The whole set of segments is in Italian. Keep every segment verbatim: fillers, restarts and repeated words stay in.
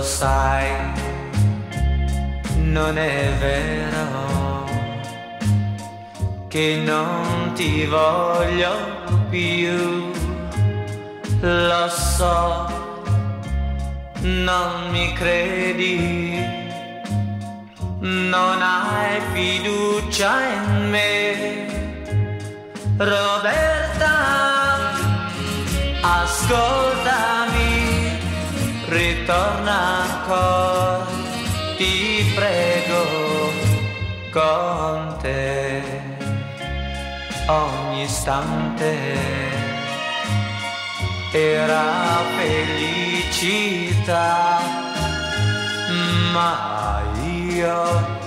lo sai, non è vero che non ti voglio più, lo so, non mi credi, non hai fiducia in me, Roberta, ascoltami, ritorna ancora, ti prego, con te, ogni istante era felicità, ma io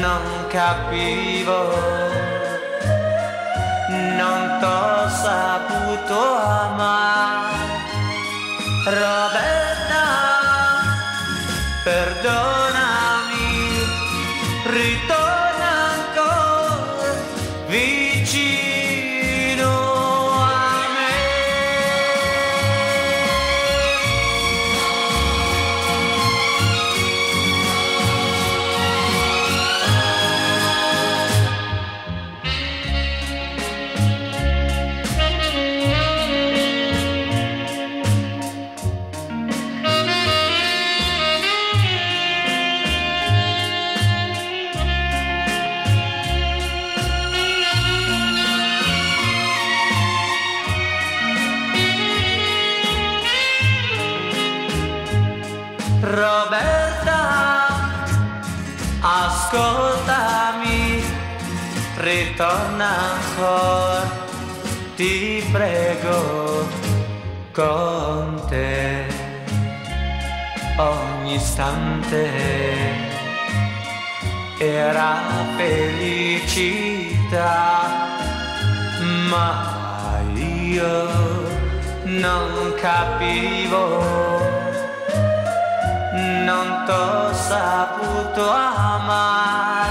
non capivo, non t'ho saputo amare. Roberta, perdonami, ritorna ancora vicino. Roberta, ascoltami, ritorna ancora, ti prego, con te, ogni istante era felicità, ma io non capivo, non t'ho saputo amare.